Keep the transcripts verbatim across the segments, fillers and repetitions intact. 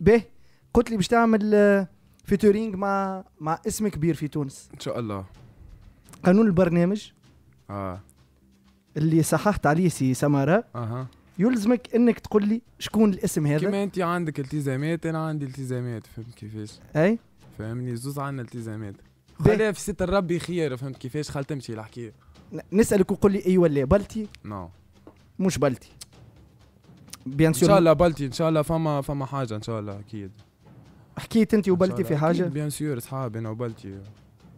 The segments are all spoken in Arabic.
به قلت لي باش تعمل فيتورينغ مع مع اسم كبير في تونس ان شاء الله. قانون البرنامج اه اللي صححت عليه سي سمارة اها يلزمك انك تقول لي شكون الاسم هذا. كيما انت عندك التزامات انا عندي التزامات، فهمت كيفاش؟ اي فهمني زوز عندنا التزامات، خليها في ستر ربي خير، فهمت كيفاش؟ خل تمشي الحكايه. نسالك وقول لي اي ولا بلتي؟ نو مش بلتي بيان سور. ان شاء الله بلتي ان شاء الله، فما فما حاجه ان شاء الله اكيد. حكيت انت وبلتي في حاجه؟ بيان سور اصحاب انا وبلتي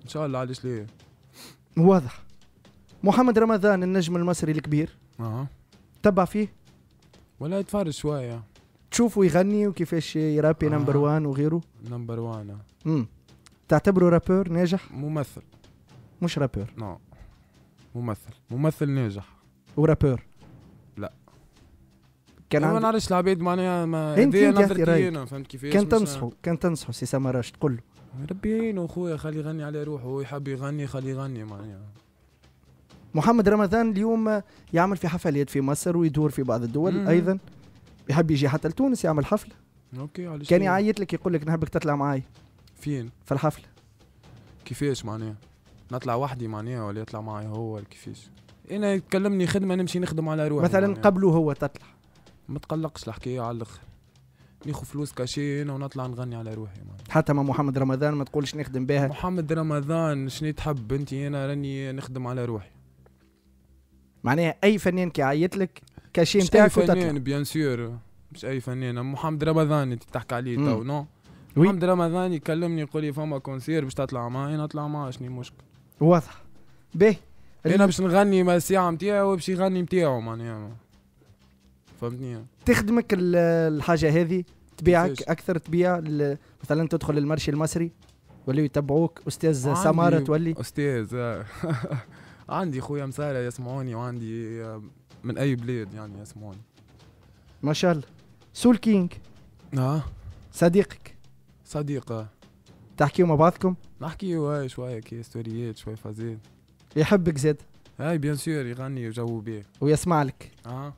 ان شاء الله، علاش ليه؟ واضح. محمد رمضان النجم المصري الكبير اها تبع فيه؟ ولا يتفرج شويه تشوفوا يغني وكيفاش يرابي آه. نمبر وان وغيره نمبر وان. امم تعتبره رابور ناجح؟ ممثل مش رابور. نو ممثل ممثل ناجح ورابور لا. كان ما نعرفش العباد معناها ما هذيا نظرتي، فهمت كيفاش؟ كان تنصحوا كان تنصحوا سي سمراش تقول له ربي يعينه خويا خلي يغني على روحه، هو يحب يغني خلي يغني معناها. محمد رمضان اليوم يعمل في حفلات في مصر ويدور في بعض الدول مم. ايضا يحب يجي حتى لتونس يعمل حفله. اوكي علاش كان يعيط لك يقول لك نحبك تطلع معايا؟ فين؟ في الحفله. كيفاش معناها؟ نطلع وحدي معناها ولا يطلع معايا هو ولا كيفاش؟ انا يكلمني خدمه نمشي نخدم على روحي مثلا قبله هو تطلع. ما تقلقش الحكايه على الاخر، ناخذ فلوس كاشي انا ونطلع نغني على روحي معناها. حتى مع محمد رمضان ما تقولش نخدم بها؟ محمد رمضان شنو تحب انت؟ انا راني نخدم على روحي معناها. اي فنان كي عيط لك كاشي نتاعك وتطلع؟ مش اي فنان بيان سور، مش اي فنان. محمد رمضان انت تحكي عليه تو نو؟ محمد رمضان يكلمني يقول لي فما كونسير باش تطلع معايا، نطلع معاه شنو المشكل؟ واضح. باهي انا باش نغني مع الساعه نتاعو باش يغني نتاعو معناها، فهمتني؟ تخدمك الحاجه هذه تبيعك اكثر؟ تبيع مثلا تدخل المرشي المصري ولا يتبعوك استاذ سمارة تولي استاذ؟ عندي خويا مسارة يسمعوني وعندي من اي بلاد يعني يسمعوني ما شاء الله. سولكينغ اه صديقك؟ صديقه تحكيوا مع بعضكم؟ نحكيوا شويه كي ستوريات شويه فازين. يحبك زاد؟ هاي بيان سور يغني وجو بيه ويسمع لك اه.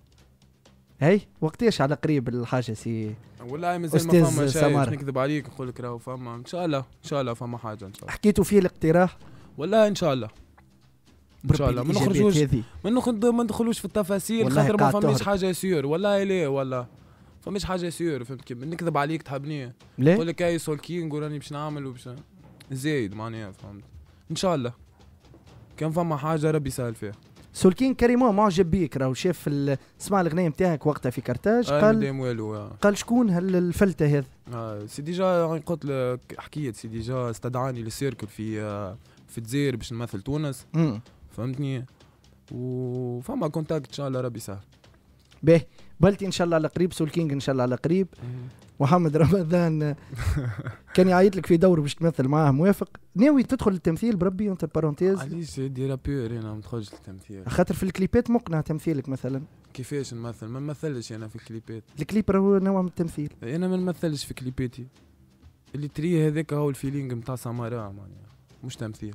هاي وقتاش على قريب الحاجه سي؟ والله مازال ما فما شيء باش نكذب عليك نقول لك راهو فما ان شاء الله ان شاء الله فما حاجه ان شاء الله. حكيتوا فيه الاقتراح؟ والله ان شاء الله ان شاء الله ما نخرجوش ما ندخلوش في التفاصيل خاطر ما فماش حاجه سيور. والله لا والله فماش حاجه سيور، فهمت كيف نكذب عليك تحبني نقول لك اي سولكينغ وراني باش نعمل وباش زايد معناها، فهمت؟ ان شاء الله كان فما حاجه ربي يسهل فيها. سولكين كريمون معجب بيك راهو، شاف سمع الاغنيه نتاعك وقتها في كرتاج قال قال شكون هالفلته هذا؟ آه سيديجا قلت لك حكيت سيديجا استدعاني للسيركل في آه في الجزائر باش نمثل تونس مم. فهمتني؟ وفما كونتاكت ان شاء الله ربي يسهل. باهي بلتي ان شاء الله على قريب، سولكينغ ان شاء الله على قريب. محمد رمضان كان يعيط لك في دور باش تمثل معاه موافق؟ ناوي تدخل التمثيل بربي انت بارونتيز؟ علاش دي رابور انا ما ندخلش التمثيل؟ خاطر في الكليبات مقنع تمثيلك مثلا. كيفاش نمثل؟ ما نمثلش انا في الكليبات. الكليب راهو نوع من التمثيل. انا ما نمثلش في كليباتي، اللي تريه هذاك هو الفيلينغ نتاع سمارة معناها مش تمثيل.